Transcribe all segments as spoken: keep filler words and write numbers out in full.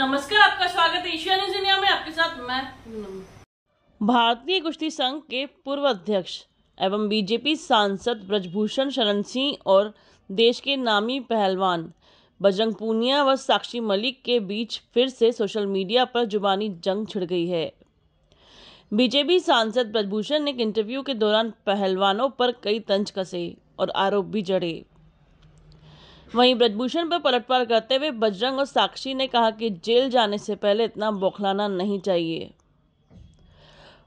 नमस्कार, आपका स्वागत है एशिया न्यूज़ इंडिया में। आपके साथ मैं भारतीय कुश्ती संघ के पूर्व अध्यक्ष एवं बीजेपी सांसद बृजभूषण शरण सिंह और देश के नामी पहलवान बजरंग पूनिया व साक्षी मलिक के बीच फिर से सोशल मीडिया पर जुबानी जंग छिड़ गई है। बीजेपी सांसद बृजभूषण ने एक इंटरव्यू के दौरान पहलवानों पर कई तंज कसे और आरोप भी जड़े। वहीं बृजभूषण पर पलटवार करते हुए बजरंग और साक्षी ने कहा कि जेल जाने से पहले इतना बौखलाना नहीं चाहिए।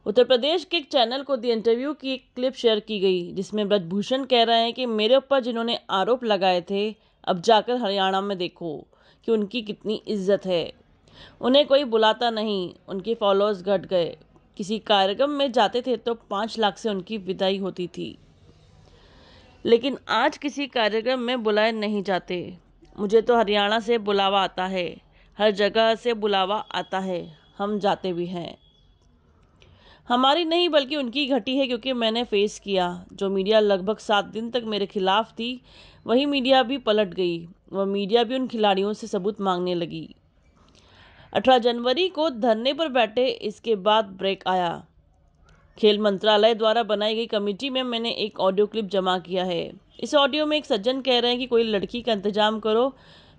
उत्तर प्रदेश के एक चैनल को दिए इंटरव्यू की एक क्लिप शेयर की गई, जिसमें बृजभूषण कह रहे हैं कि मेरे ऊपर जिन्होंने आरोप लगाए थे, अब जाकर हरियाणा में देखो कि उनकी कितनी इज्जत है। उन्हें कोई बुलाता नहीं, उनके फॉलोअर्स घट गए। किसी कार्यक्रम में जाते थे तो पाँच लाख से उनकी विदाई होती थी, लेकिन आज किसी कार्यक्रम में बुलाए नहीं जाते। मुझे तो हरियाणा से बुलावा आता है, हर जगह से बुलावा आता है, हम जाते भी हैं। हमारी नहीं बल्कि उनकी घटी है, क्योंकि मैंने फेस किया। जो मीडिया लगभग सात दिन तक मेरे खिलाफ थी, वही मीडिया भी पलट गई। वह मीडिया भी उन खिलाड़ियों से सबूत मांगने लगी। अठारह जनवरी को धरने पर बैठे, इसके बाद ब्रेक आया। खेल मंत्रालय द्वारा बनाई गई कमेटी में मैंने एक ऑडियो क्लिप जमा किया है। इस ऑडियो में एक सज्जन कह रहे हैं कि कोई लड़की का इंतजाम करो,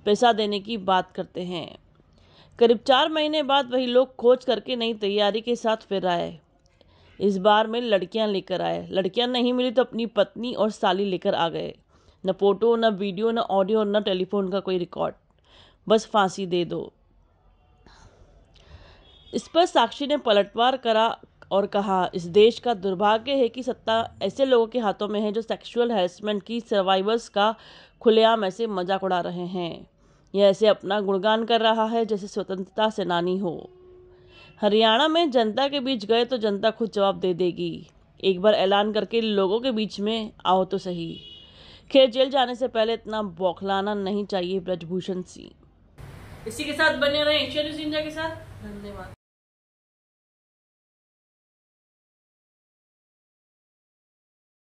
पैसा देने की बात करते हैं। करीब चार महीने बाद वही लोग खोज करके नई तैयारी के साथ फिर आए। इस बार में लड़कियां लेकर आए। लड़कियां नहीं मिली तो अपनी पत्नी और साली लेकर आ गए। न फोटो, न वीडियो, न ऑडियो, न टेलीफोन का कोई रिकॉर्ड। बस फांसी दे दो। इस पर साक्षी ने पलटवार करा और कहा, इस देश का दुर्भाग्य है कि सत्ता ऐसे लोगों के हाथों में है जो सेक्सुअल हैरेसमेंट की सर्वाइवर्स का खुलेआम ऐसे मजाक उड़ा रहे हैं। यह ऐसे अपना गुणगान कर रहा है जैसे स्वतंत्रता सेनानी हो। हरियाणा में जनता के बीच गए तो जनता खुद जवाब दे देगी। एक बार ऐलान करके लोगों के बीच में आओ तो सही। खैर, जेल जाने से पहले इतना बौखलाना नहीं चाहिए। बृजभूषण सिंह। इसी के साथ बने रहे एशिया न्यूज़ इंडिया के साथ। धन्यवाद।